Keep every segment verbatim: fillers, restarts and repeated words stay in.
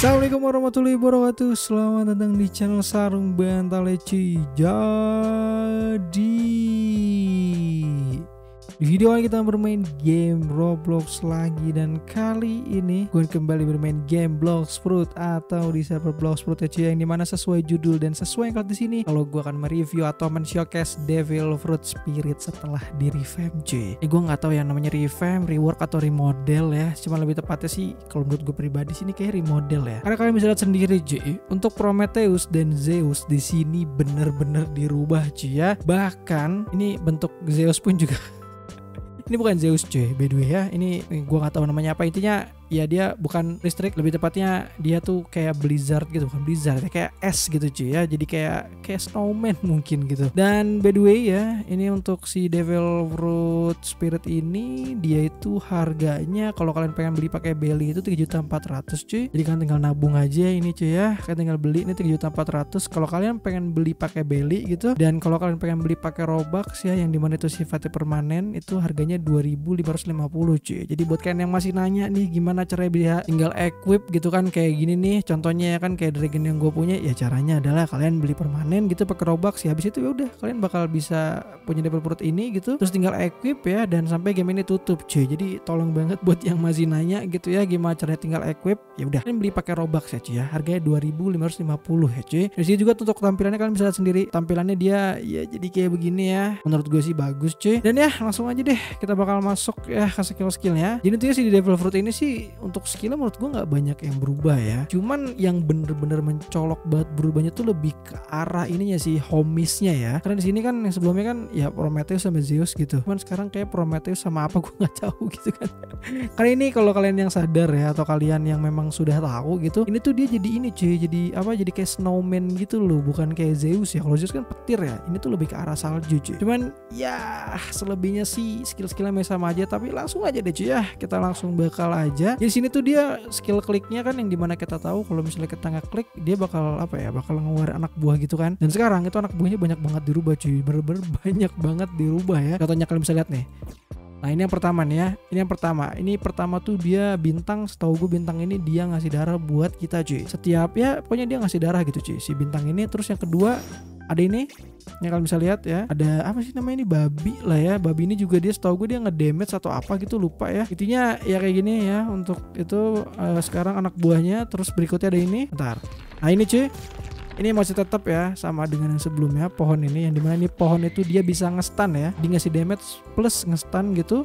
Assalamualaikum warahmatullahi wabarakatuh. Selamat datang di channel Sarung Bantal Leci. Jadi di video ini kita bermain game Roblox lagi, dan kali ini gue kembali bermain game Blox Fruit atau di server Blox Fruit ya, yang dimana sesuai judul dan sesuai yang di sini, kalau gue akan mereview atau men-showcase Devil Fruit Spirit setelah di revamp cuy. Eh, gue nggak tahu yang namanya revamp, rework atau remodel ya. Cuma lebih tepatnya sih kalau menurut gue pribadi sini kayak remodel ya. Karena kalian bisa lihat sendiri cuy, untuk Prometheus dan Zeus di sini bener-bener dirubah cuy ya. Bahkan ini bentuk Zeus pun juga. Ini bukan Zeus cuy, by the way ya. Ini gua gak tahu namanya apa, intinya ya dia bukan listrik, lebih tepatnya dia tuh kayak blizzard gitu, bukan blizzard, kayak es gitu cuy ya. Jadi kayak kayak snowman mungkin gitu. Dan by the way ya, ini untuk si Devil Fruit Spirit ini dia itu harganya kalau kalian pengen beli pakai beli itu tiga juta empat ratus cuy. Jadi kan tinggal nabung aja ini cuy ya. Kalian tinggal beli ini tiga juta empat ratus kalau kalian pengen beli pakai beli gitu. Dan kalau kalian pengen beli pakai Robux ya, yang dimana itu sifatnya permanen, itu harganya dua ribu lima ratus lima puluh cuy. Jadi buat kalian yang masih nanya nih gimana caranya bisa tinggal equip gitu kan, kayak gini nih contohnya ya kan, kayak dragon yang gue punya ya, caranya adalah kalian beli permanen gitu pakai Robux ya, habis itu ya udah kalian bakal bisa punya Devil Fruit ini gitu, terus tinggal equip ya dan sampai game ini tutup cuy. Jadi tolong banget buat yang masih nanya gitu ya gimana caranya tinggal equip, ya udah kalian beli pakai Robux ya cuy ya, harganya dua ribu lima ratus lima puluh ya cuy. Di sini juga untuk tampilannya kalian bisa lihat sendiri, tampilannya dia ya jadi kayak begini ya, menurut gue sih bagus cuy. Dan ya langsung aja deh kita kita bakal masuk ya ke skill-skillnya. Jadi tentunya sih di Devil Fruit ini sih untuk skillnya menurut gue nggak banyak yang berubah ya. Cuman yang bener-bener mencolok banget berubahnya tuh lebih ke arah ininya sih, homisnya ya. Karena di sini kan yang sebelumnya kan ya Prometheus sama Zeus gitu. Cuman sekarang kayak Prometheus sama apa gue nggak tahu gitu kan. Karena ini kalau kalian yang sadar ya atau kalian yang memang sudah tahu gitu, ini tuh dia jadi ini cuy, jadi apa? Jadi kayak snowman gitu loh, bukan kayak Zeus ya. Kalau Zeus kan petir ya. Ini tuh lebih ke arah salju cuy. Cuman ya selebihnya sih skill-skill skillnya sama aja, tapi langsung aja deh cuy ya, kita langsung bakal aja. Di sini tuh dia skill kliknya kan, yang dimana kita tahu kalau misalnya kita nggak klik dia bakal apa ya, bakal ngeluarin anak buah gitu kan. Dan sekarang itu anak buahnya banyak banget dirubah cuy, bener-bener banyak banget dirubah ya. Contohnya kalian bisa lihat nih. Nah ini yang pertama nih ya, ini yang pertama, ini pertama tuh dia bintang, setahu gue bintang ini dia ngasih darah buat kita cuy. Setiap ya pokoknya dia ngasih darah gitu cuy, si bintang ini. Terus yang kedua ada ini. Ini kalian bisa lihat ya, ada apa sih namanya ini, babi lah ya. Babi ini juga dia setahu gue dia ngedamage atau apa gitu, lupa ya. Intinya ya kayak gini ya. Untuk itu uh, sekarang anak buahnya. Terus berikutnya ada ini. Bentar. Nah ini cuy, ini masih tetap ya sama dengan yang sebelumnya, pohon ini. Yang dimana ini pohon itu dia bisa nge-stun ya, dia ngasih damage plus nge-stun gitu.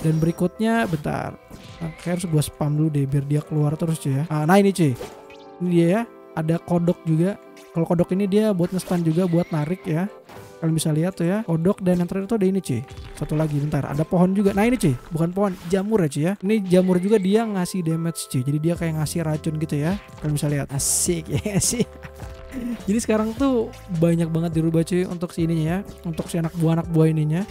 Dan berikutnya bentar, nah, kayak harus gue spam dulu deh biar dia keluar terus cuy ya. Nah ini cuy, ini dia ya, ada kodok juga. Kalau kodok ini dia buat nge-stun juga, buat narik ya. Kalian bisa lihat tuh ya, kodok. Dan yang terakhir tuh ada ini cuy, satu lagi bentar, ada pohon juga. Nah ini cuy, bukan pohon, jamur ya cuy ya. Ini jamur juga dia ngasih damage cuy, jadi dia kayak ngasih racun gitu ya. Kalian bisa lihat, asik ya sih. Jadi sekarang tuh banyak banget dirubah cuy untuk si ininya ya, untuk si anak buah-anak buah ininya.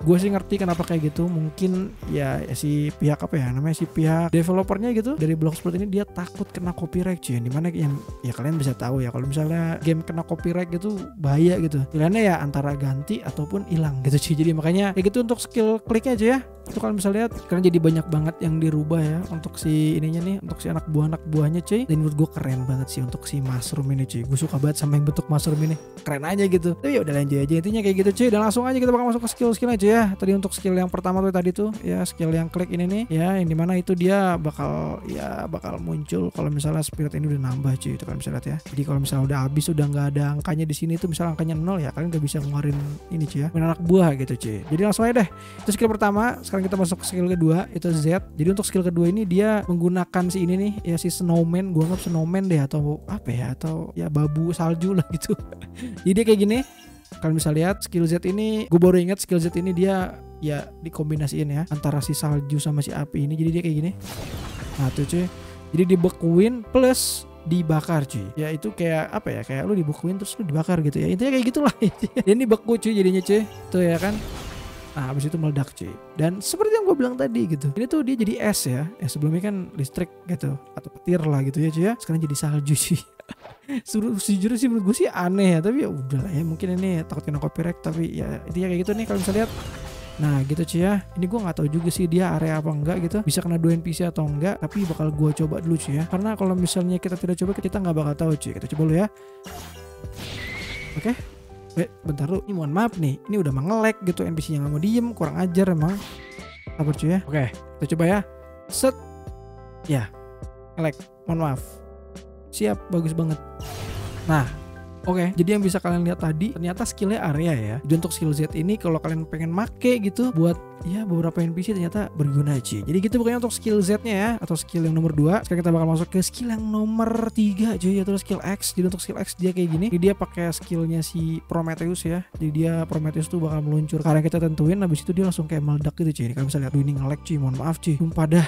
Gue sih ngerti kenapa kayak gitu, mungkin ya, ya si pihak apa ya namanya, si pihak developernya gitu dari Blox Fruits ini dia takut kena copyright cuy. Yang dimana yang ya kalian bisa tahu ya, kalau misalnya game kena copyright gitu bahaya gitu, pilihannya ya antara ganti ataupun hilang gitu cuy. Jadi makanya kayak gitu untuk skill kliknya aja ya. Itu kalian bisa lihat, kalian jadi banyak banget yang dirubah ya untuk si ininya nih, untuk si anak buah anak buahnya cuy. Dan menurut gue keren banget sih untuk si mushroom ini cuy, gue suka banget sama yang bentuk mushroom ini, keren aja gitu. Tapi ya udah lanjut aja, intinya kayak gitu cuy. Dan langsung aja kita bakal masuk ke skill-skill aja ya. Tadi untuk skill yang pertama tuh tadi tuh ya, skill yang klik ini nih ya, yang dimana itu dia bakal ya bakal muncul kalau misalnya spirit ini udah nambah cuy. Itu kalian bisa lihat ya, jadi kalau misalnya udah habis, udah nggak ada angkanya di sini tuh, misalnya angkanya nol ya, kalian nggak bisa ngeluarin ini cuy ya, anak buah gitu cuy. Jadi langsung aja deh, itu skill pertama. Sekarang kita masuk ke skill kedua, itu Z. Jadi untuk skill kedua ini dia menggunakan si ini nih ya, si snowman, gua anggap snowman deh atau apa ya, atau ya babu salju lah gitu. Jadi dia kayak gini. Kalian bisa lihat skill Z ini, gue baru ingat skill Z ini dia ya dikombinasiin ya antara si salju sama si api ini. Jadi dia kayak gini. Nah tuh cuy, jadi dibekuin plus dibakar cuy ya, itu kayak apa ya, kayak lu dibekuin terus lu dibakar gitu ya, intinya kayak gitulah. Ini beku cuy jadinya cuy, tuh ya kan. Nah habis itu meledak cuy. Dan seperti yang gue bilang tadi gitu, ini tuh dia jadi es ya, ya sebelumnya kan listrik gitu atau petir lah gitu ya cuy ya, sekarang jadi salju cuy. Sejujurnya sih menurut gue sih aneh ya, tapi ya udahlah ya, mungkin ini takut kena copyright, tapi ya intinya kayak gitu nih. Kalian bisa lihat Nah gitu cuy ya, ini gue nggak tahu juga sih dia area apa enggak gitu, bisa kena dua N P C atau enggak, tapi bakal gue coba dulu cuy ya, karena kalau misalnya kita tidak coba kita nggak bakal tahu cuy. Kita coba dulu ya. Oke, eh bentar lu, ini mohon maaf nih, ini udah mengelek gitu, N P C-nya nggak mau diem, kurang ajar emang. Sabar cuy ya. Oke, kita coba ya. Set, ya, ngelek, mohon maaf. Siap, bagus banget. Nah. Oke, okay, jadi yang bisa kalian lihat tadi ternyata skillnya area ya. Jadi untuk skill Z ini kalau kalian pengen make gitu buat ya beberapa N P C ternyata berguna cuy. Jadi gitu pokoknya untuk skill Z-nya ya, atau skill yang nomor dua. Sekarang kita bakal masuk ke skill yang nomor tiga cuy, yaitu skill X. Jadi untuk skill X dia kayak gini. Jadi dia pakai skillnya si Prometheus ya. Jadi dia Prometheus tuh bakal meluncur karena kita tentuin, habis itu dia langsung kayak meledak gitu cuy. Ini kalian bisa lihat ini nge-lag cuy, mohon maaf cuy. Sumpah dah.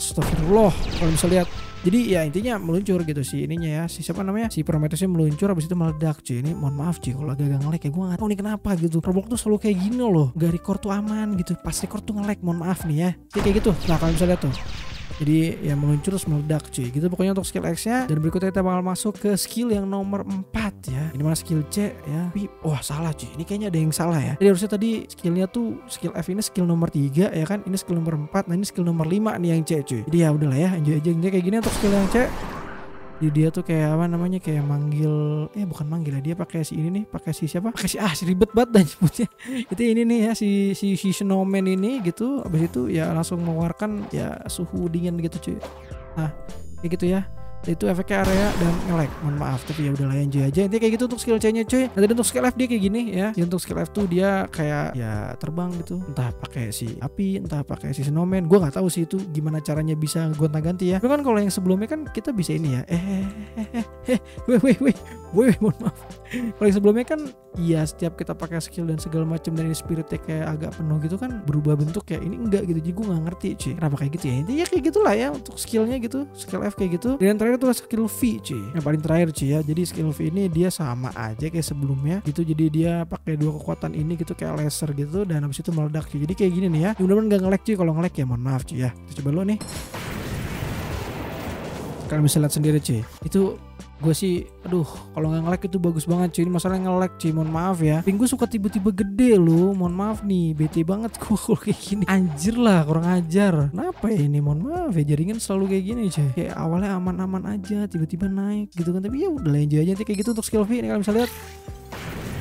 Astagfirullah, kalau bisa lihat. Jadi ya intinya meluncur gitu sih ininya ya. Si siapa namanya? Si Prometheusnya meluncur habis itu meledak cuy. Ini mohon maaf cuy kalau agak-agak nge-lag ya, gue gak tau nih kenapa gitu. Roblox tuh selalu kayak gini loh, gak record tuh aman gitu. Pas record tuh nge-lag, mohon maaf nih ya. Jadi kayak gitu. Nah kalian bisa lihat tuh. Jadi ya meluncur terus meledak cuy. Gitu pokoknya untuk skill X nya. Dan berikutnya kita bakal masuk ke skill yang nomor empat ya. Ini mana skill C ya. Tapi wah salah cuy, ini kayaknya ada yang salah ya. Jadi harusnya tadi skillnya tuh skill F ini skill nomor tiga ya kan. Ini skill nomor empat. Nah ini skill nomor lima nih yang C cuy. Jadi ya udahlah ya, enjoy aja. Jadi kayak gini untuk skill yang C. Jadi dia tuh kayak apa namanya, kayak manggil, eh bukan manggil ya, dia pakai si ini nih, pakai si siapa? Pakai si ah si ribet banget dan sebutnya. Itu ini nih ya si si si snowman ini gitu. Habis itu ya langsung mengeluarkan ya suhu dingin gitu cuy. Nah, kayak gitu ya. Itu efeknya area dan nge-lag, mohon maaf tapi ya udah layan aja aja. Intinya kayak gitu untuk skill C-nya cuy. Nah, tadi untuk skill F dia kayak gini ya. Ya untuk skill F tuh dia kayak ya terbang gitu, entah pakai si api, entah pakai si snowman. Gua nggak tahu sih itu gimana caranya bisa gonta-ganti ya. Tapi kan kalau yang sebelumnya kan kita bisa ini ya. Eh eh eh eh weh weh weh weh mohon maaf. Kalau yang sebelumnya kan ya setiap kita pakai skill dan segala macam dari spiritnya kayak agak penuh gitu kan berubah bentuk ya. Ini enggak gitu, jadi gue nggak ngerti cuy kenapa kayak gitu ya. Intinya kayak gitulah ya untuk skillnya gitu, skill F kayak gitu. Dan yang terakhir itu skill V cuy, yang paling terakhir cuy ya. Jadi skill V ini dia sama aja kayak sebelumnya gitu, jadi dia pakai dua kekuatan ini gitu kayak laser gitu dan habis itu meledak cuy. Jadi kayak gini nih ya, mudah-mudahan nggak nge-lag cuy. Kalau nge-lag ya mohon maaf cuy ya. Kita coba lo nih, kalian bisa lihat sendiri cuy. Itu gue sih aduh kalau nggak nge-lag itu bagus banget cuy. Ini masalah nge-lag cuy, mohon maaf ya. Ping gue suka tiba-tiba gede loh, mohon maaf nih, bete banget gue kalau kayak gini. Anjir lah, kurang ajar. Kenapa ya ini, mohon maaf ya, jaringan selalu kayak gini cuy. Kayak awalnya aman-aman aja tiba-tiba naik gitu kan, tapi ya udah lain aja. Nanti kayak gitu untuk skill V ini kalian bisa lihat.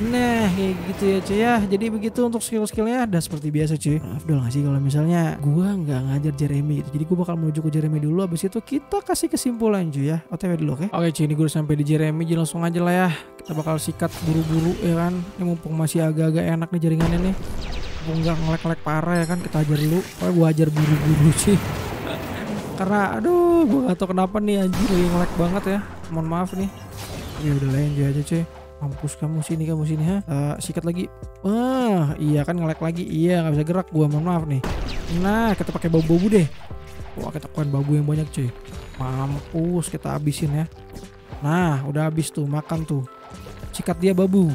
Nah kayak gitu ya cuy ya. Jadi begitu untuk skill-skillnya. Dan seperti biasa cuy, afdol gak sih kalau misalnya gue gak ngajar Jeremy gitu. Jadi gue bakal menuju ke Jeremy dulu, habis itu kita kasih kesimpulan cuy ya. O T W dulu oke okay? Oke okay, cuy, ini gue udah sampai di Jeremy. Jadi langsung aja lah ya, kita bakal sikat buru-buru ya kan. Ini mumpung masih agak-agak enak nih jaringannya nih, mumpung gak ngelek-ngelek parah ya kan. Kita ajar dulu. Pokoknya gue ajar buru-buru cuy. Karena aduh gue gak tau kenapa nih anjir ngelek banget ya, mohon maaf nih. Ya udah lain aja cuy. Mampus kamu sini, kamu sini ha. Uh, sikat lagi. Wah, iya kan nge-lag lagi. Iya, nggak bisa gerak gua, mohon maaf nih. Nah, kita pakai bambu-bambu deh. Wah, kita kuan bambu yang banyak, cuy. Mampus, kita habisin ya. Nah, udah habis tuh, makan tuh. Sikat dia bambu.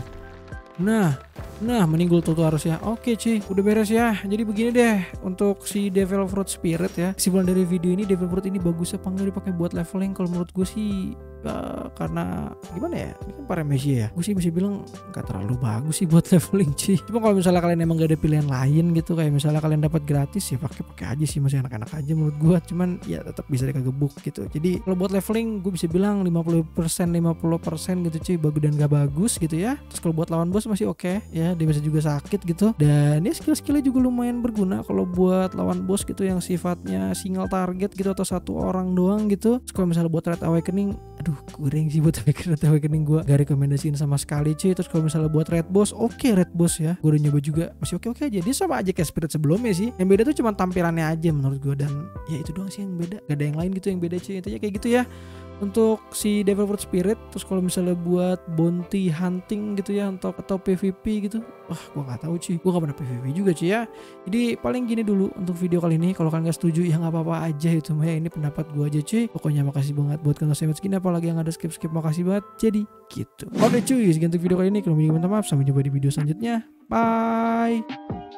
Nah, nah meninggal tuh, tuh harusnya. Oke cuy, udah beres ya. Jadi begini deh untuk si Devil Fruit Spirit ya. Kesimpulan dari video ini, Devil Fruit ini bagus apa enggak dipakai buat leveling? Kalau menurut gue sih uh, karena gimana ya, ini kan paramesia ya, gue sih bisa bilang gak terlalu bagus sih buat leveling cuy. Cuma kalau misalnya kalian emang gak ada pilihan lain gitu, kayak misalnya kalian dapat gratis ya pakai pakai aja sih, masih anak-anak aja menurut gue. Cuman ya tetap bisa dikagebuk gitu. Jadi kalau buat leveling gue bisa bilang lima puluh persen lima puluh persen gitu cuy, bagus dan gak bagus gitu ya. Terus kalau buat lawan bos masih oke okay, ya, dia bisa juga sakit gitu. Dan ya skill-skillnya juga lumayan berguna kalau buat lawan bos gitu, yang sifatnya single target gitu atau satu orang doang gitu. Terus kalau misalnya buat Red Awakening, aduh kurang sih buat Red Awakening, gue gak rekomendasiin sama sekali cuy. Terus kalau misalnya buat Red Boss, oke okay, Red Boss ya, gue udah nyoba juga masih oke-oke okay, okay aja. Dia sama aja kayak Spirit sebelumnya sih, yang beda tuh cuma tampilannya aja menurut gue. Dan ya itu doang sih yang beda, gak ada yang lain gitu yang beda cuy. Intinya kayak gitu ya untuk si Devil Fruit Spirit. Terus kalau misalnya buat bounty hunting gitu ya, untuk atau P V P gitu, wah gue nggak tahu cuy, gue gak pernah P V P juga cuy ya. Jadi paling gini dulu untuk video kali ini. Kalau kalian gak setuju ya nggak apa-apa aja, itu mah ini pendapat gue aja cuy. Pokoknya makasih banget buat kalian yang segini, apalagi yang ada skip-skip, makasih banget. Jadi gitu. Oke cuy, segitu video kali ini. Kalau minta maaf, sampai jumpa di video selanjutnya. Bye.